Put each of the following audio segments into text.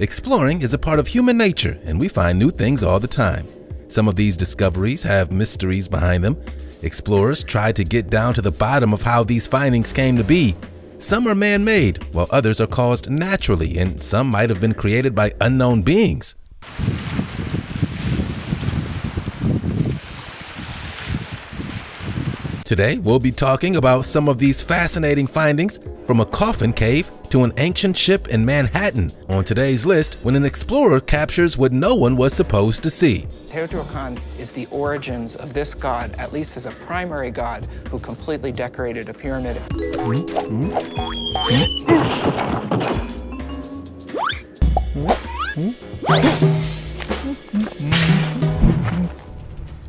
Exploring is a part of human nature, and we find new things all the time. Some of these discoveries have mysteries behind them. Explorers try to get down to the bottom of how these findings came to be. Some are man-made, while others are caused naturally, and some might have been created by unknown beings. Today, we'll be talking about some of these fascinating findings, from a coffin cave to an ancient ship in Manhattan. On today's list, when an explorer captures what no one was supposed to see. Teotihuacan is the origins of this god, at least as a primary god, who completely decorated a pyramid.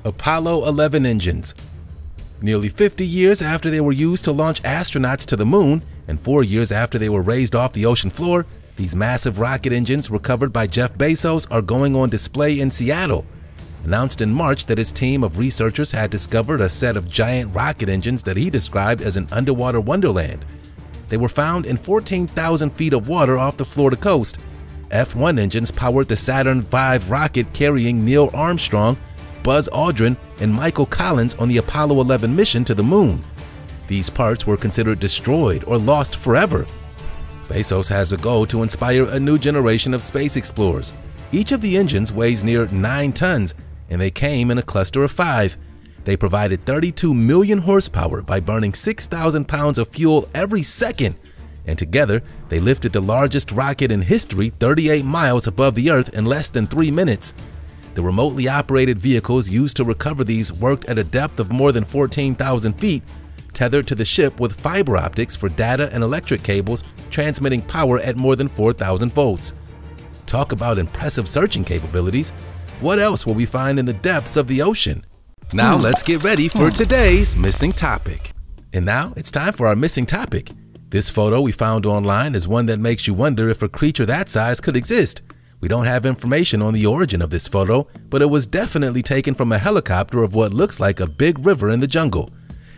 Apollo 11 engines. Nearly 50 years after they were used to launch astronauts to the moon, and 4 years after they were raised off the ocean floor, these massive rocket engines recovered by Jeff Bezos are going on display in Seattle. Announced in March that his team of researchers had discovered a set of giant rocket engines that he described as an underwater wonderland. They were found in 14,000 feet of water off the Florida coast. F-1 engines powered the Saturn V rocket carrying Neil Armstrong, Buzz Aldrin, and Michael Collins on the Apollo 11 mission to the moon. These parts were considered destroyed or lost forever. Bezos has a goal to inspire a new generation of space explorers. Each of the engines weighs near 9 tons, and they came in a cluster of 5. They provided 32 million horsepower by burning 6,000 pounds of fuel every second, and together they lifted the largest rocket in history 38 miles above the Earth in less than 3 minutes. The remotely operated vehicles used to recover these worked at a depth of more than 14,000 feet, tethered to the ship with fiber optics for data and electric cables, transmitting power at more than 4,000 volts. Talk about impressive searching capabilities. What else will we find in the depths of the ocean? Now let's get ready for today's missing topic. And now it's time for our missing topic. This photo we found online is one that makes you wonder if a creature that size could exist. We don't have information on the origin of this photo, but it was definitely taken from a helicopter of what looks like a big river in the jungle.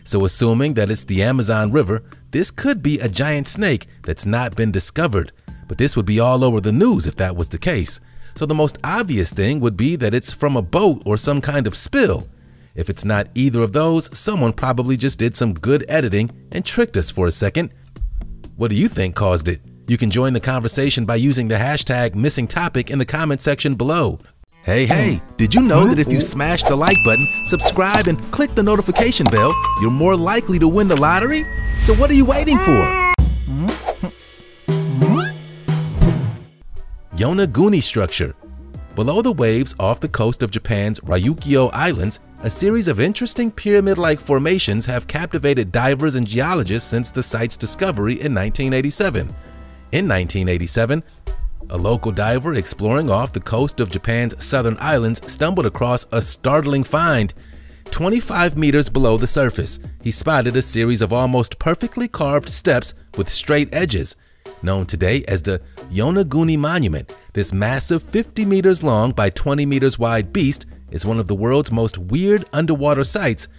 So assuming that it's the Amazon River, this could be a giant snake that's not been discovered, but this would be all over the news if that was the case. So the most obvious thing would be that it's from a boat or some kind of spill. If it's not either of those, someone probably just did some good editing and tricked us for a second. What do you think caused it? You can join the conversation by using the hashtag #MissingTopic in the comment section below. Hey, did you know that if you smash the like button, subscribe, and click the notification bell, you're more likely to win the lottery? So what are you waiting for? Yonaguni structure. Below the waves off the coast of Japan's Ryukyu Islands, a series of interesting pyramid-like formations have captivated divers and geologists since the site's discovery in 1987. In 1987, a local diver exploring off the coast of Japan's southern islands stumbled across a startling find. 25 meters below the surface, he spotted a series of almost perfectly carved steps with straight edges. Known today as the Yonaguni Monument, this massive 50 meters long by 20 meters wide beast is one of the world's most weird underwater sites.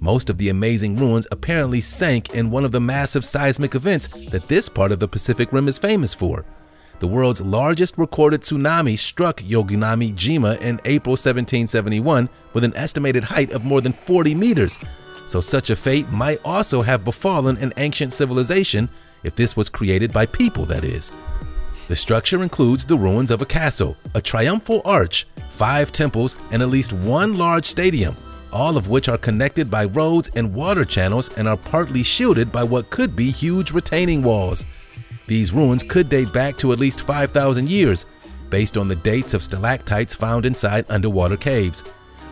Most of the amazing ruins apparently sank in one of the massive seismic events that this part of the Pacific Rim is famous for. The world's largest recorded tsunami struck Yonaguni Jima in April 1771 with an estimated height of more than 40 meters. So such a fate might also have befallen an ancient civilization, if this was created by people, that is. The structure includes the ruins of a castle, a triumphal arch, 5 temples, and at least 1 large stadium, all of which are connected by roads and water channels and are partly shielded by what could be huge retaining walls. These ruins could date back to at least 5,000 years, based on the dates of stalactites found inside underwater caves.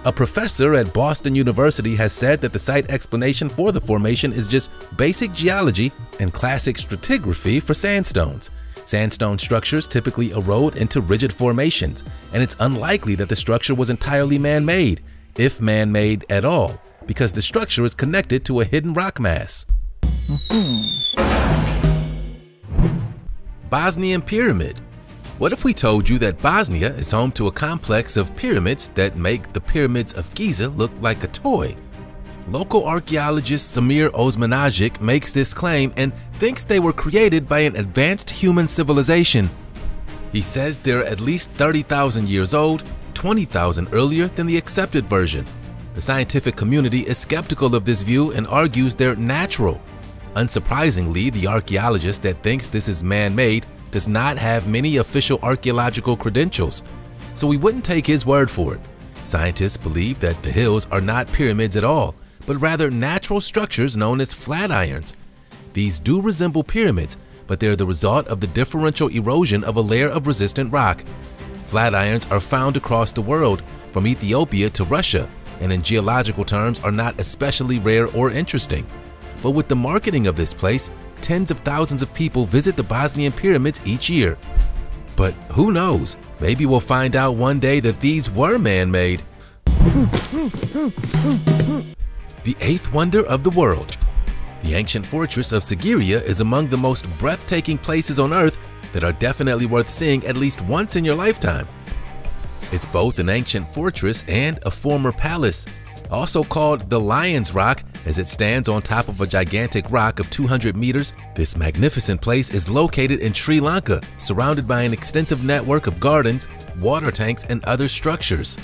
A professor at Boston University has said that the site explanation for the formation is just basic geology and classic stratigraphy for sandstones. Sandstone structures typically erode into rigid formations, and it's unlikely that the structure was entirely man-made, if man-made at all, because the structure is connected to a hidden rock mass. Bosnian Pyramid. What if we told you that Bosnia is home to a complex of pyramids that make the pyramids of Giza look like a toy? Local archaeologist Samir Osmanagic makes this claim and thinks they were created by an advanced human civilization. He says they're at least 30,000 years old, 20,000 earlier than the accepted version. The scientific community is skeptical of this view and argues they're natural. Unsurprisingly, the archaeologist that thinks this is man-made does not have many official archaeological credentials, so we wouldn't take his word for it. Scientists believe that the hills are not pyramids at all, but rather natural structures known as flatirons. These do resemble pyramids, but they're the result of the differential erosion of a layer of resistant rock. Flatirons are found across the world, from Ethiopia to Russia, and in geological terms are not especially rare or interesting. But with the marketing of this place, tens of thousands of people visit the Bosnian pyramids each year. But who knows? Maybe we'll find out one day that these were man-made. The eighth wonder of the world. The ancient fortress of Sigiriya is among the most breathtaking places on Earth that are definitely worth seeing at least once in your lifetime. It's both an ancient fortress and a former palace, also called the Lion's Rock, as it stands on top of a gigantic rock of 200 meters. This magnificent place is located in Sri Lanka, surrounded by an extensive network of gardens, water tanks, and other structures.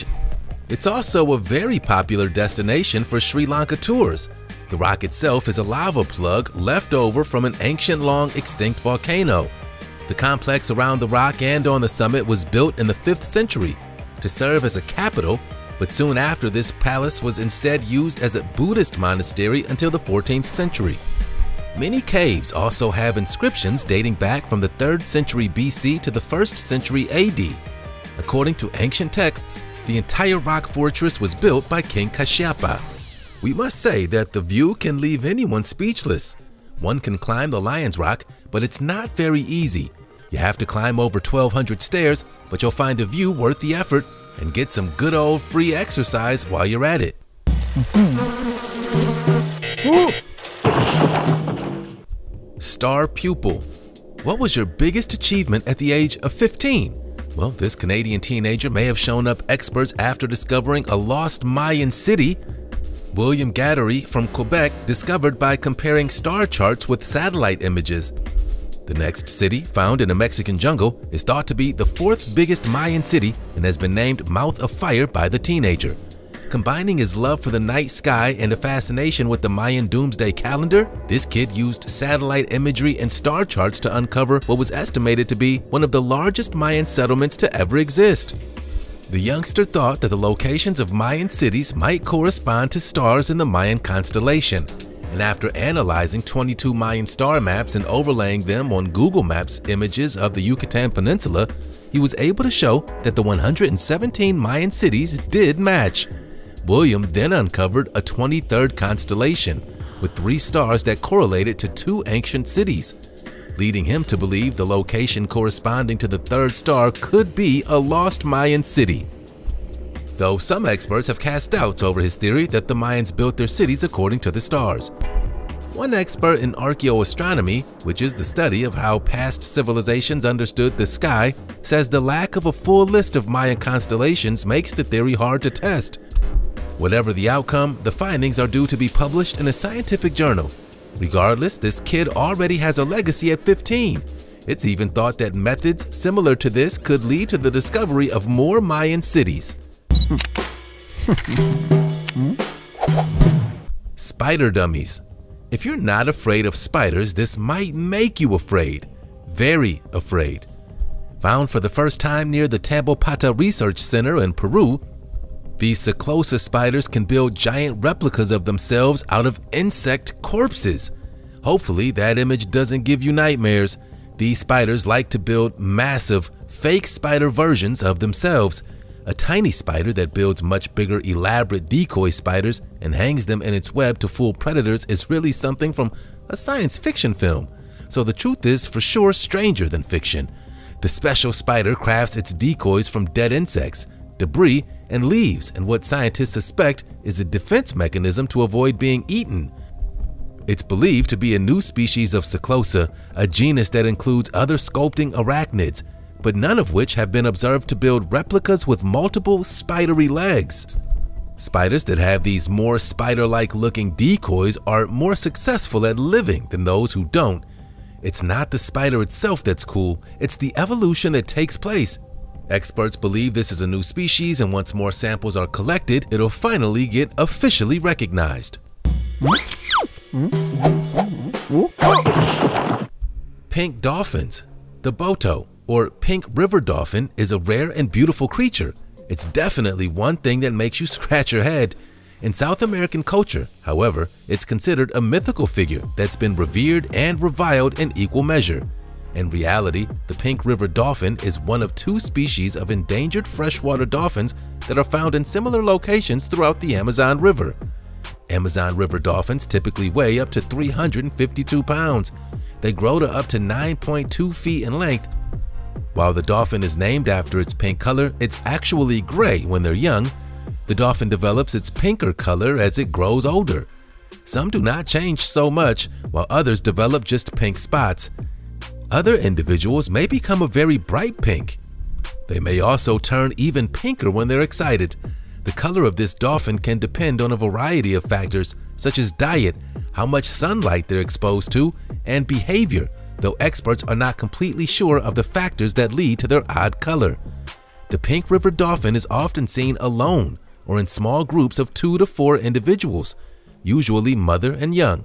It's also a very popular destination for Sri Lanka tours. The rock itself is a lava plug left over from an ancient, long extinct volcano. The complex around the rock and on the summit was built in the 5th century to serve as a capital, but soon after this palace was instead used as a Buddhist monastery until the 14th century. Many caves also have inscriptions dating back from the 3rd century BC to the 1st century AD. According to ancient texts, the entire rock fortress was built by King Kashyapa. We must say that the view can leave anyone speechless. One can climb the Lion's Rock, but it's not very easy. You have to climb over 1,200 stairs, but you'll find a view worth the effort and get some good old free exercise while you're at it. Star pupil. What was your biggest achievement at the age of 15? Well, this Canadian teenager may have shown up experts after discovering a lost Mayan city. William Gadoury from Quebec discovered by comparing star charts with satellite images. The next city, found in a Mexican jungle, is thought to be the 4th biggest Mayan city and has been named Mouth of Fire by the teenager. Combining his love for the night sky and a fascination with the Mayan doomsday calendar, this kid used satellite imagery and star charts to uncover what was estimated to be one of the largest Mayan settlements to ever exist. The youngster thought that the locations of Mayan cities might correspond to stars in the Mayan constellation, and after analyzing 22 Mayan star maps and overlaying them on Google Maps images of the Yucatan Peninsula, he was able to show that the 117 Mayan cities did match. William then uncovered a 23rd constellation with 3 stars that correlated to 2 ancient cities, leading him to believe the location corresponding to the 3rd star could be a lost Mayan city. Though some experts have cast doubts over his theory that the Mayans built their cities according to the stars. One expert in archaeoastronomy, which is the study of how past civilizations understood the sky, says the lack of a full list of Mayan constellations makes the theory hard to test. Whatever the outcome, the findings are due to be published in a scientific journal. Regardless, this kid already has a legacy at 15. It's even thought that methods similar to this could lead to the discovery of more Mayan cities. Spider dummies. If you're not afraid of spiders, this might make you afraid. Very afraid. Found for the first time near the Tambopata Research Center in Peru, these Cyclosa spiders can build giant replicas of themselves out of insect corpses. Hopefully that image doesn't give you nightmares. These spiders like to build massive, fake spider versions of themselves. A tiny spider that builds much bigger, elaborate decoy spiders and hangs them in its web to fool predators is really something from a science fiction film. So the truth is for sure stranger than fiction. The special spider crafts its decoys from dead insects, debris, and leaves, and what scientists suspect is a defense mechanism to avoid being eaten. It's believed to be a new species of Cyclosa, a genus that includes other sculpting arachnids, but none of which have been observed to build replicas with multiple spidery legs. Spiders that have these more spider-like looking decoys are more successful at living than those who don't. It's not the spider itself that's cool, it's the evolution that takes place. Experts believe this is a new species, and once more samples are collected, it'll finally get officially recognized. Pink dolphins. The Boto, or pink river dolphin, is a rare and beautiful creature. It's definitely one thing that makes you scratch your head. In South American culture, however, it's considered a mythical figure that's been revered and reviled in equal measure. In reality, the pink river dolphin is one of two species of endangered freshwater dolphins that are found in similar locations throughout the Amazon River. Amazon River dolphins typically weigh up to 352 pounds. They grow to up to 9.2 feet in length. While the dolphin is named after its pink color, it's actually gray when they're young. The dolphin develops its pinker color as it grows older. Some do not change so much, while others develop just pink spots. Other individuals may become a very bright pink. They may also turn even pinker when they're excited. The color of this dolphin can depend on a variety of factors such as diet, how much sunlight they're exposed to, and behavior, though experts are not completely sure of the factors that lead to their odd color. The pink river dolphin is often seen alone or in small groups of 2 to 4 individuals, usually mother and young.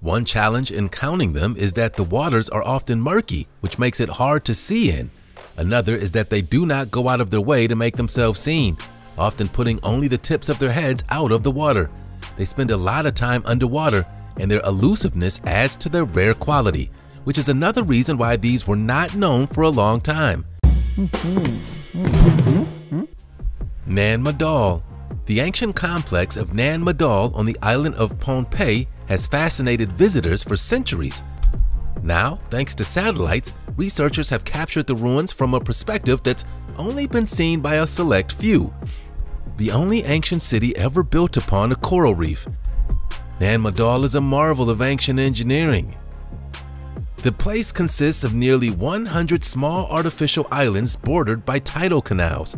One challenge in counting them is that the waters are often murky, which makes it hard to see in. Another is that they do not go out of their way to make themselves seen, often putting only the tips of their heads out of the water. They spend a lot of time underwater, and their elusiveness adds to their rare quality, which is another reason why these were not known for a long time. Nan Madol. The ancient complex of Nan Madol on the island of Pohnpei has fascinated visitors for centuries. Now, thanks to satellites, researchers have captured the ruins from a perspective that's only been seen by a select few. The only ancient city ever built upon a coral reef. Nan Madol is a marvel of ancient engineering. The place consists of nearly 100 small artificial islands bordered by tidal canals.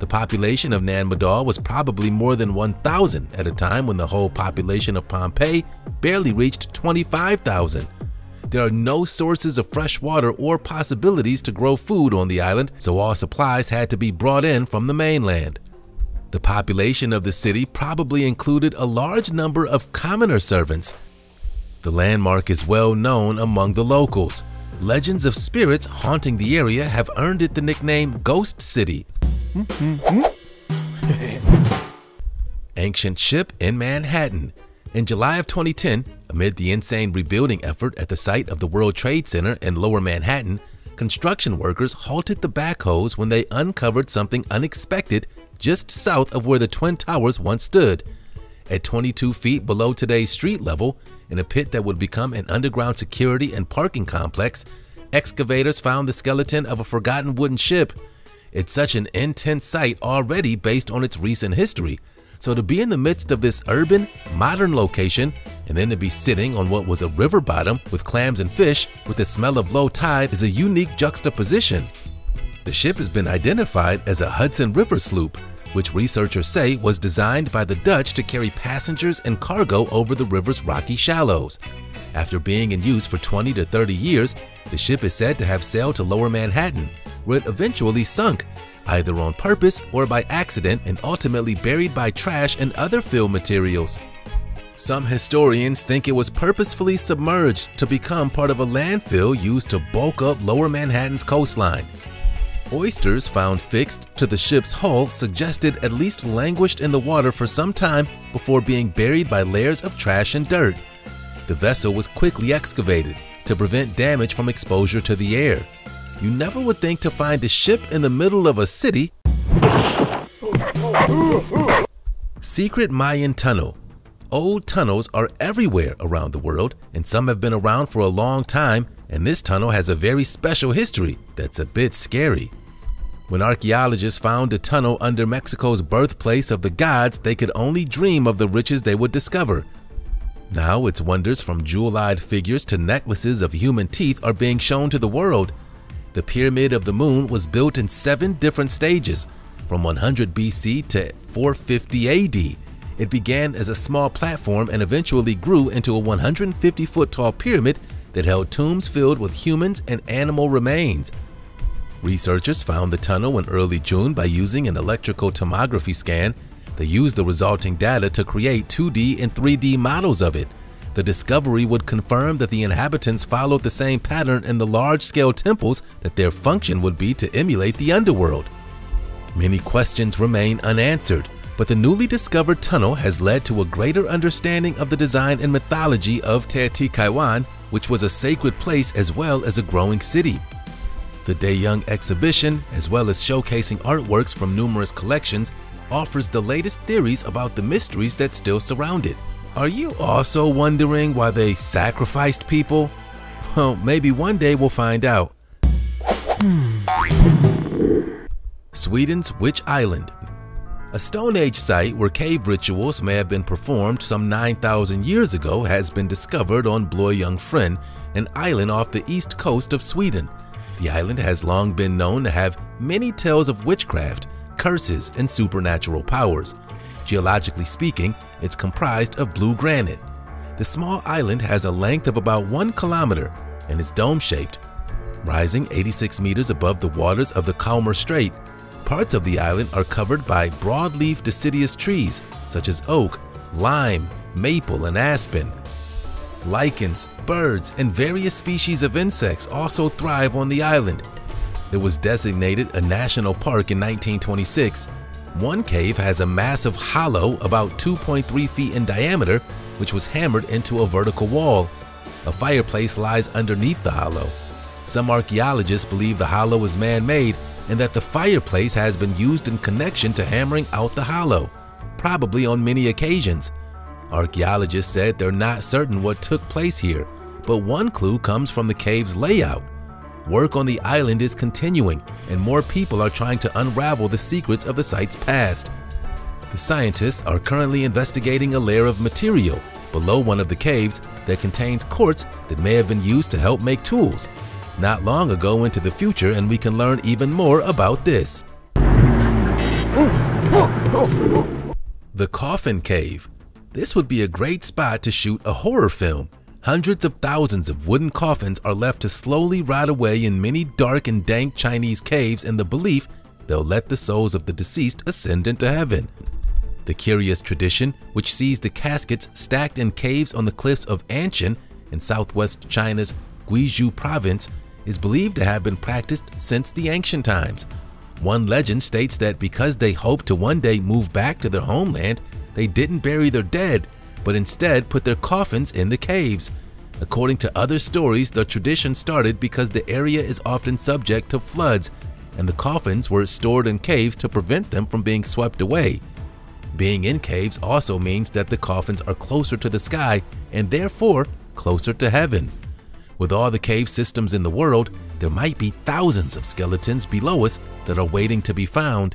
The population of Nan Madol was probably more than 1,000 at a time when the whole population of Pohnpei barely reached 25,000. There are no sources of fresh water or possibilities to grow food on the island, so all supplies had to be brought in from the mainland. The population of the city probably included a large number of commoner servants. The landmark is well known among the locals. Legends of spirits haunting the area have earned it the nickname Ghost City. Ancient ship in Manhattan. In July of 2010, amid the insane rebuilding effort at the site of the World Trade Center in Lower Manhattan, construction workers halted the backhoes when they uncovered something unexpected just south of where the Twin Towers once stood. At 22 feet below today's street level, in a pit that would become an underground security and parking complex, excavators found the skeleton of a forgotten wooden ship. It's such an intense sight already based on its recent history, so to be in the midst of this urban, modern location, and then to be sitting on what was a river bottom with clams and fish with the smell of low tide is a unique juxtaposition. The ship has been identified as a Hudson River sloop, which researchers say was designed by the Dutch to carry passengers and cargo over the river's rocky shallows. After being in use for 20 to 30 years, the ship is said to have sailed to Lower Manhattan, where it eventually sunk, either on purpose or by accident, and ultimately buried by trash and other film materials. Some historians think it was purposefully submerged to become part of a landfill used to bulk up Lower Manhattan's coastline. Oysters found fixed to the ship's hull suggested at least languished in the water for some time before being buried by layers of trash and dirt. The vessel was quickly excavated to prevent damage from exposure to the air. You never would think to find a ship in the middle of a city. Secret Mayan Tunnel. Old tunnels are everywhere around the world, and some have been around for a long time, and this tunnel has a very special history that's a bit scary. When archaeologists found a tunnel under Mexico's birthplace of the gods, they could only dream of the riches they would discover. Now its wonders, from jewel-eyed figures to necklaces of human teeth, are being shown to the world. The Pyramid of the Moon was built in 7 different stages, from 100 BC to 450 AD. It began as a small platform and eventually grew into a 150-foot-tall pyramid that held tombs filled with humans and animal remains. Researchers found the tunnel in early June by using an electrical tomography scan. They used the resulting data to create 2D and 3D models of it. The discovery would confirm that the inhabitants followed the same pattern in the large-scale temples, that their function would be to emulate the underworld. Many questions remain unanswered, but the newly discovered tunnel has led to a greater understanding of the design and mythology of Teotihuacan, which was a sacred place as well as a growing city. The Day Young exhibition, as well as showcasing artworks from numerous collections, offers the latest theories about the mysteries that still surround it. Are you also wondering why they sacrificed people? Well, maybe one day we'll find out. Sweden's Witch Island. A Stone Age site where cave rituals may have been performed some 9,000 years ago has been discovered on Blå Jungfrun, an island off the east coast of Sweden. The island has long been known to have many tales of witchcraft, curses, and supernatural powers. Geologically speaking, it's comprised of blue granite. The small island has a length of about 1 kilometer and is dome-shaped. Rising 86 meters above the waters of the Calmar Strait, parts of the island are covered by broadleaf deciduous trees such as oak, lime, maple, and aspen. Lichens, birds, and various species of insects also thrive on the island. It was designated a national park in 1926. One cave has a massive hollow about 2.3 feet in diameter, which was hammered into a vertical wall. A fireplace lies underneath the hollow. Some archaeologists believe the hollow is man-made and that the fireplace has been used in connection to hammering out the hollow, probably on many occasions. Archaeologists said they're not certain what took place here, but one clue comes from the cave's layout. Work on the island is continuing, and more people are trying to unravel the secrets of the site's past. The scientists are currently investigating a layer of material below one of the caves that contains quartz that may have been used to help make tools. Not long ago into the future, and we can learn even more about this. The Coffin Cave. This would be a great spot to shoot a horror film. Hundreds of thousands of wooden coffins are left to slowly rot away in many dark and dank Chinese caves in the belief they'll let the souls of the deceased ascend into heaven. The curious tradition, which sees the caskets stacked in caves on the cliffs of Anxian in southwest China's Guizhou province, is believed to have been practiced since the ancient times. One legend states that because they hoped to one day move back to their homeland, they didn't bury their dead, but instead put their coffins in the caves. According to other stories, the tradition started because the area is often subject to floods, and the coffins were stored in caves to prevent them from being swept away. Being in caves also means that the coffins are closer to the sky and therefore closer to heaven. With all the cave systems in the world, there might be thousands of skeletons below us that are waiting to be found.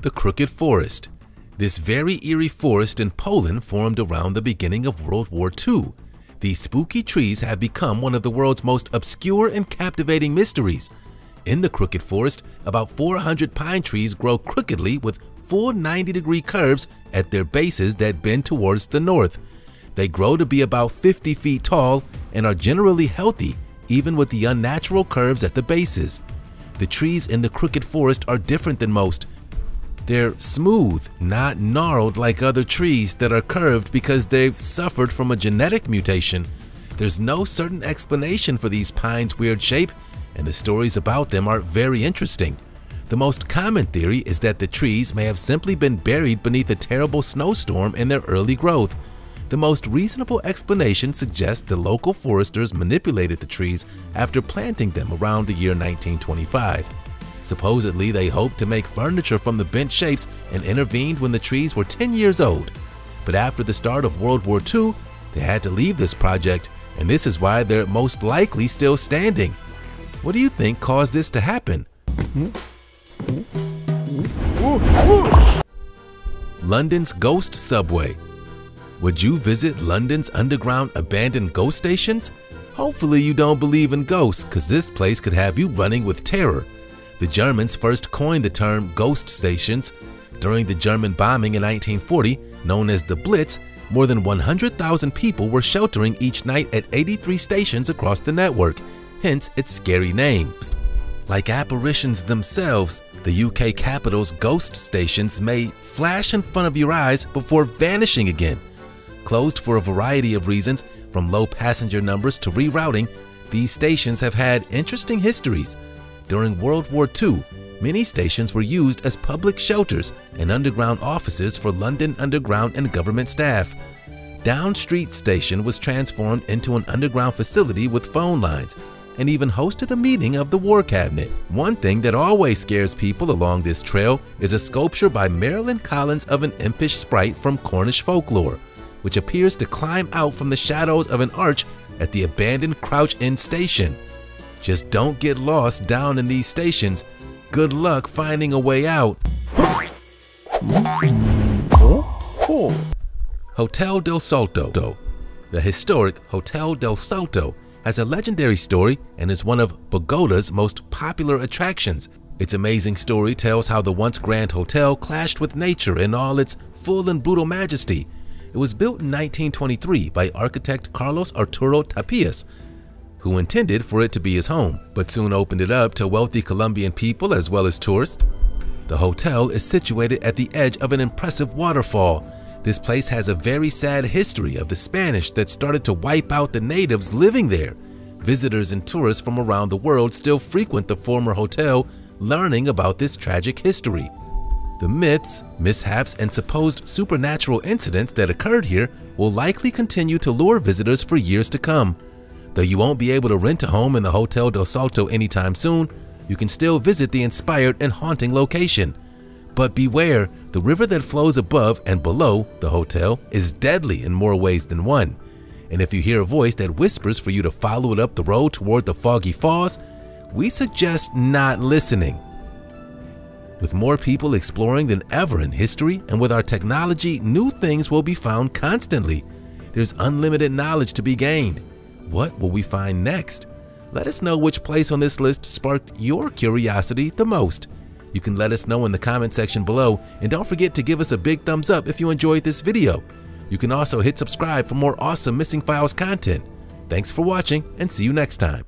The Crooked Forest. This very eerie forest in Poland formed around the beginning of World War II. These spooky trees have become one of the world's most obscure and captivating mysteries. In the Crooked Forest, about 400 pine trees grow crookedly with full 90-degree curves at their bases that bend towards the north. They grow to be about 50 feet tall and are generally healthy, even with the unnatural curves at the bases. The trees in the Crooked Forest are different than most. They're smooth, not gnarled like other trees that are curved because they've suffered from a genetic mutation. There's no certain explanation for these pines' weird shape, and the stories about them are very interesting. The most common theory is that the trees may have simply been buried beneath a terrible snowstorm in their early growth. The most reasonable explanation suggests the local foresters manipulated the trees after planting them around the year 1925. Supposedly, they hoped to make furniture from the bent shapes and intervened when the trees were 10 years old. But after the start of World War II, they had to leave this project, and this is why they're most likely still standing. What do you think caused this to happen? London's Ghost Subway. Would you visit London's underground abandoned ghost stations? Hopefully you don't believe in ghosts, because this place could have you running with terror. The Germans first coined the term ghost stations. During the German bombing in 1940, known as the Blitz, more than 100,000 people were sheltering each night at 83 stations across the network, hence its scary names. Like apparitions themselves, the UK capital's ghost stations may flash in front of your eyes before vanishing again. Closed for a variety of reasons, from low passenger numbers to rerouting, these stations have had interesting histories. During World War II, many stations were used as public shelters and underground offices for London Underground and government staff. Down Street Station was transformed into an underground facility with phone lines, and even hosted a meeting of the War Cabinet. One thing that always scares people along this trail is a sculpture by Marilyn Collins of an impish sprite from Cornish folklore, which appears to climb out from the shadows of an arch at the abandoned Crouch End Station. Just don't get lost down in these stations. Good luck finding a way out. Hotel Del Salto. The historic Hotel Del Salto has a legendary story and is one of Bogota's most popular attractions. Its amazing story tells how the once grand hotel clashed with nature in all its full and brutal majesty. It was built in 1923 by architect Carlos Arturo Tapias, who intended for it to be his home, but soon opened it up to wealthy Colombian people as well as tourists. The hotel is situated at the edge of an impressive waterfall. This place has a very sad history of the Spanish that started to wipe out the natives living there. Visitors and tourists from around the world still frequent the former hotel, learning about this tragic history. The myths, mishaps, and supposed supernatural incidents that occurred here will likely continue to lure visitors for years to come. Though you won't be able to rent a home in the Hotel Del Salto anytime soon, you can still visit the inspired and haunting location. But beware, the river that flows above and below the hotel is deadly in more ways than one. And if you hear a voice that whispers for you to follow it up the road toward the foggy falls, we suggest not listening. With more people exploring than ever in history, and with our technology, new things will be found constantly. There's unlimited knowledge to be gained. What will we find next? Let us know which place on this list sparked your curiosity the most. You can let us know in the comment section below, and don't forget to give us a big thumbs up if you enjoyed this video. You can also hit subscribe for more awesome Missing Files content. Thanks for watching, and see you next time.